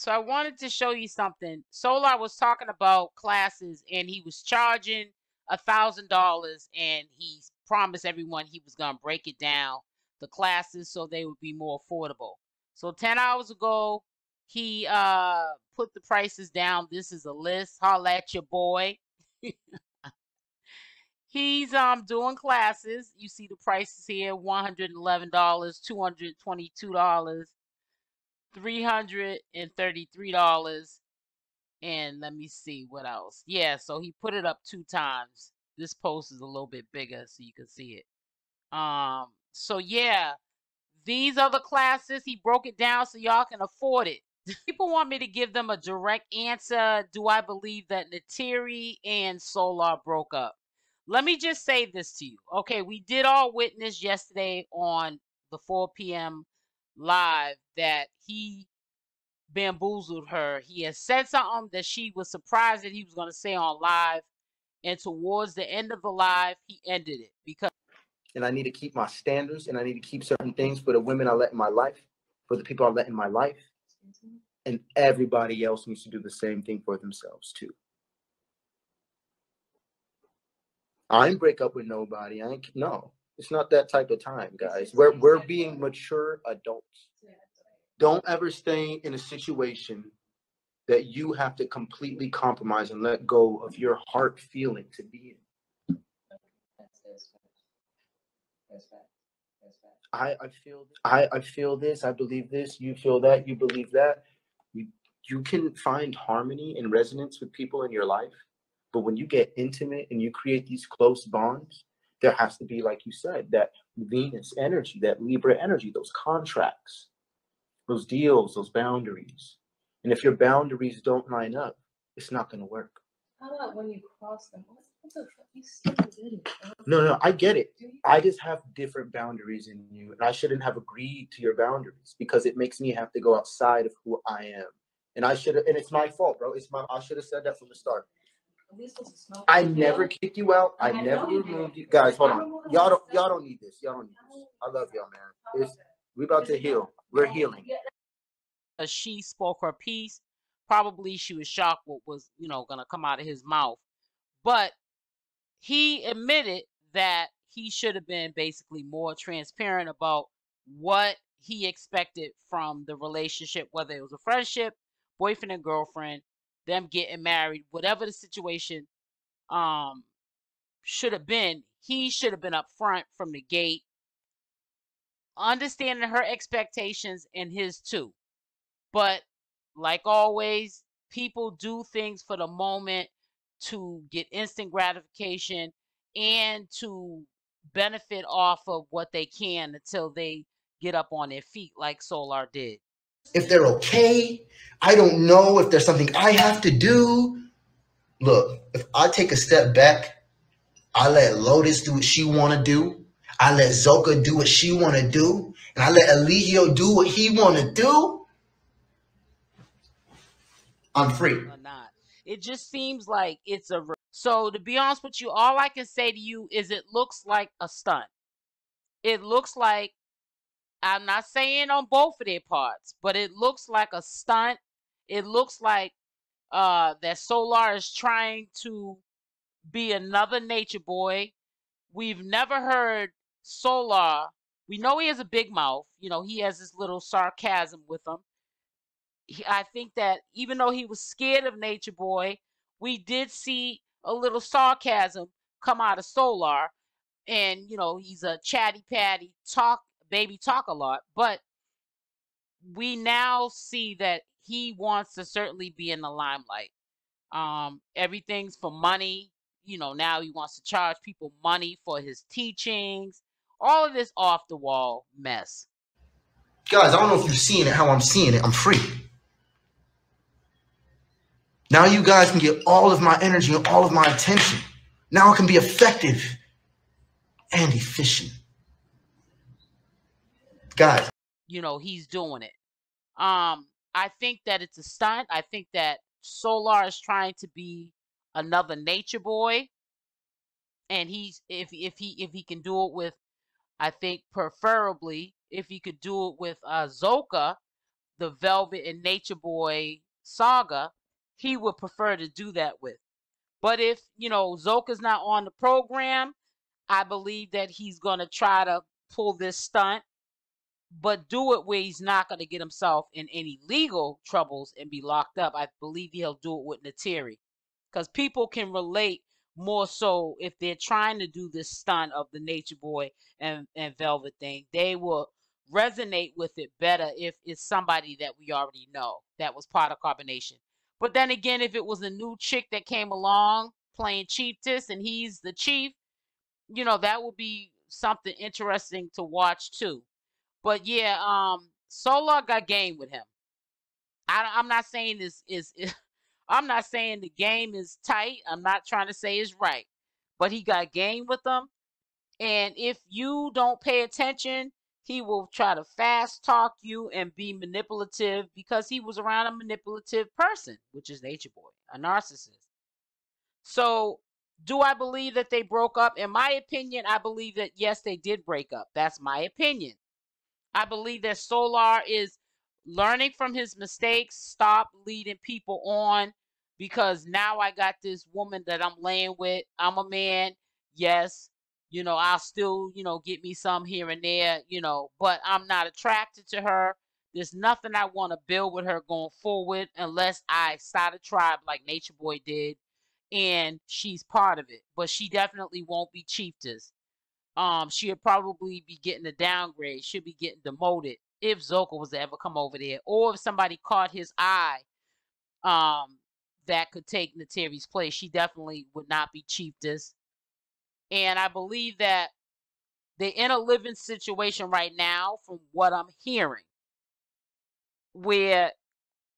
So I wanted to show you something. Solar was talking about classes, and he was charging $1,000, and he promised everyone he was going to break it down, the classes, so they would be more affordable. So 10 hours ago, he put the prices down. This is a list. Holla at your boy. He's doing classes. You see the prices here, $111, $222, $333, and let me see what else. Yeah, so he put it up 2 times. This post is a little bit bigger so you can see it. So yeah, these are the classes. He broke it down so y'all can afford it. People want me to give them a direct answer. Do I believe that Neytiri and Solar broke up? Let me just say this to you. Okay, we did all witness yesterday on the 4 p.m. live that he bamboozled her. He has said something that she was surprised that he was going to say on live, and towards the end of the live he ended it because, and I need to keep my standards, and I need to keep certain things for the women I let in my life, for the people I let in my life, and everybody else needs to do the same thing for themselves too. I didn't break up with nobody. I ain't, no. It's not that type of time, guys. We're being mature adults. Don't ever stay in a situation that you have to completely compromise and let go of your heart feeling to be in. I feel this. I believe this. You feel that. You believe that. You can find harmony and resonance with people in your life, but when you get intimate and you create these close bonds, there has to be, like you said, that Venus energy, that Libra energy, those contracts, those deals, those boundaries. And if your boundaries don't line up, it's not going to work. How about when you cross them? What the fuck? You still did it. No, I get it. I just have different boundaries in you, and I shouldn't have agreed to your boundaries because it makes me have to go outside of who I am. And I should have, and it's my fault, bro. I should have said that from the start. I never kicked you out. I never removed you. Guys, hold on. Y'all don't need this. Y'all don't need this. I love y'all, man. We're about to heal. We're healing. She spoke her piece. Probably she was shocked what was, you know, going to come out of his mouth. But he admitted that he should have been basically more transparent about what he expected from the relationship, whether it was a friendship, boyfriend and girlfriend, them getting married, whatever the situation should have been. He should have been upfront from the gate, understanding her expectations and his too. But like always, people do things for the moment to get instant gratification and to benefit off of what they can until they get up on their feet like Solar did. If they're okay, I don't know if there's something I have to do. Look, if I take a step back, I let Lotus do what she want to do. I let Zoka do what she want to do. And I let Eligio do what he want to do. I'm free. Or not. It just seems like it's a... So to be honest with you, all I can say to you is it looks like a stunt. It looks like, I'm not saying on both of their parts, but it looks like a stunt. It looks like that Solar is trying to be another Nature Boy. We've never heard Solar. We know he has a big mouth. You know, he has this little sarcasm with him. I think that even though he was scared of Nature Boy, we did see a little sarcasm come out of Solar. And, you know, he's a chatty patty talk. Baby talk a lot, but we now see that he wants to certainly be in the limelight. Everything's for money. You know, now he wants to charge people money for his teachings. All of this off the wall mess. Guys, I don't know if you've seen it, how I'm seeing it. I'm free. Now you guys can get all of my energy and all of my attention. Now I can be effective and efficient. Guys, you know, he's doing it. I think that it's a stunt. I think that Solar is trying to be another Nature Boy, and he's if he can do it with, I think preferably if he could do it with Zoka, the Velvet and Nature Boy saga, he would prefer to do that with. But if, you know, Zoka's not on the program, I believe that he's going to try to pull this stunt, but do it where he's not going to get himself in any legal troubles and be locked up. I believe he'll do it with Neytiri, because people can relate more so if they're trying to do this stunt of the Nature Boy and Velvet thing. They will resonate with it better if it's somebody that we already know that was part of Carbonation. But then again, if it was a new chick that came along playing Chief Tiss and he's the chief, you know, that would be something interesting to watch too. But yeah, Solar got game with him. I'm not saying this is I'm not saying the game is tight. I'm not trying to say it's right, but he got game with them. And if you don't pay attention, he will try to fast talk you and be manipulative, because he was around a manipulative person, which is Nature Boy, a narcissist. So do I believe that they broke up? In my opinion, I believe that, yes, they did break up. That's my opinion. I believe that Solar is learning from his mistakes. Stop leading people on, because now I got this woman that I'm laying with. I'm a man. Yes, you know, I'll still, you know, get me some here and there, you know, but I'm not attracted to her. There's nothing I want to build with her going forward unless I start a tribe like Nature Boy did, and she's part of it. But she definitely won't be Chiefess. She'll probably be getting a downgrade. She'll be getting demoted if Zoka was to ever come over there, or if somebody caught his eye that could take Neytiri's place. She definitely would not be Chiefess. And I believe that they're in a living situation right now, from what I'm hearing, where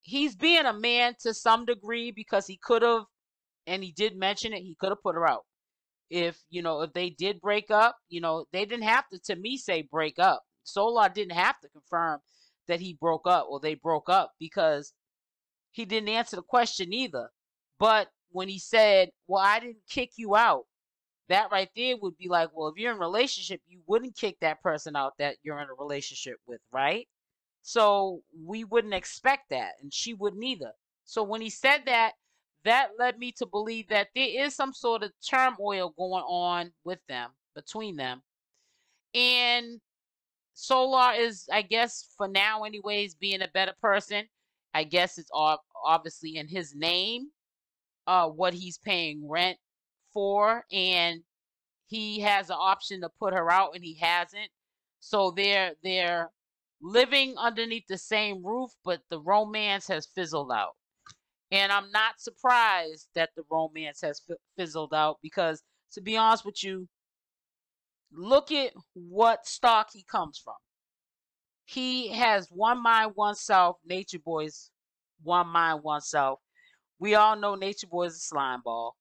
he's being a man to some degree, because he could have, and he did mention it, he could have put her out. If, you know, if they did break up, you know, they didn't have to me, say break up. Solar didn't have to confirm that he broke up or they broke up, because he didn't answer the question either. But when he said, well, I didn't kick you out, that right there would be like, well, if you're in a relationship, you wouldn't kick that person out that you're in a relationship with, right? So we wouldn't expect that, and she wouldn't either. So when he said that, that led me to believe that there is some sort of turmoil going on with them, between them. And Solar is, I guess, for now anyways, being a better person. I guess it's obviously in his name, what he's paying rent for, and he has an option to put her out, and he hasn't. So they're living underneath the same roof, but the romance has fizzled out. And I'm not surprised that the romance has fizzled out, because, to be honest with you, look at what stock he comes from. He has one mind, one self. Nature Boy's one mind, one self. We all know Nature Boy's a slime ball.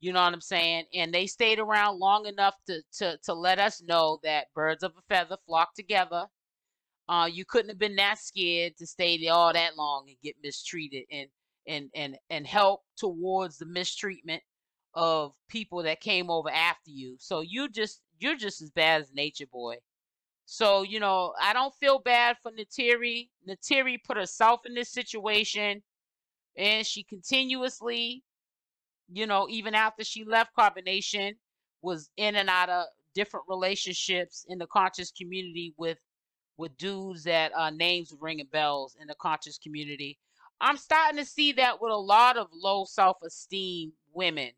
You know what I'm saying? And they stayed around long enough to let us know that birds of a feather flock together. You couldn't have been that scared to stay there all that long and get mistreated, and help towards the mistreatment of people that came over after you. So you're just as bad as Nature Boy. So, you know, I don't feel bad for Neytiri. Neytiri put herself in this situation, and she continuously, you know, even after she left Carbonation, was in and out of different relationships in the conscious community with dudes that names were ringing bells in the conscious community. I'm starting to see that with a lot of low self-esteem women.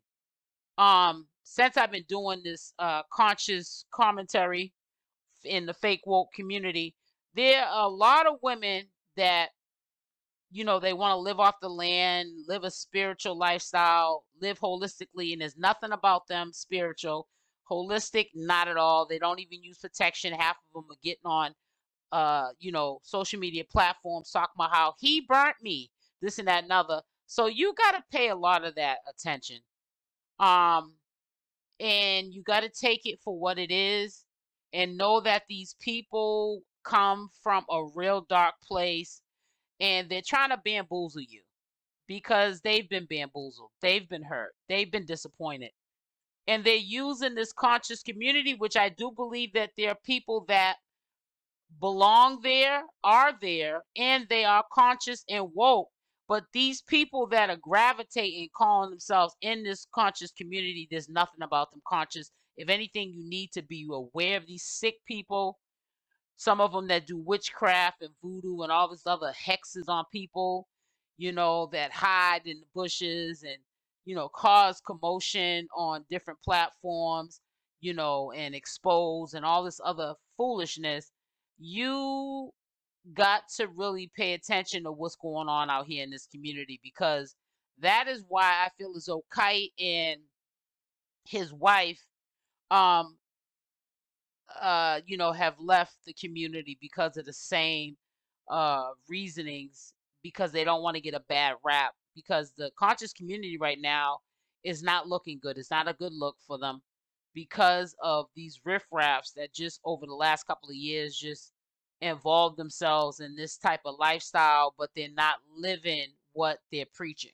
Since I've been doing this conscious commentary in the fake woke community, there are a lot of women that, you know, they want to live off the land, live a spiritual lifestyle, live holistically, and there's nothing about them spiritual. Holistic, not at all. They don't even use protection. Half of them are getting on you know, social media platforms, Sakmahau, he burnt me, this and that and other. So you got to pay a lot of that attention. And you got to take it for what it is, and know that these people come from a real dark place, and they're trying to bamboozle you, because they've been bamboozled. They've been hurt. They've been disappointed. And they're using this conscious community, which I do believe that there are people that belong there, are there, and they are conscious and woke. But these people that are gravitating, calling themselves in this conscious community, there's nothing about them conscious. If anything, you need to be aware of these sick people. Some of them that do witchcraft and voodoo and all this other hexes on people, you know, that hide in the bushes and, you know, cause commotion on different platforms, you know, and expose and all this other foolishness. You got to really pay attention to what's going on out here in this community, because that is why I feel as though Kite and his wife, you know, have left the community because of the same reasonings, because they don't want to get a bad rap, because the conscious community right now is not looking good. It's not a good look for them because of these riffraffs that just over the last couple of years just involve themselves in this type of lifestyle, but they're not living what they're preaching.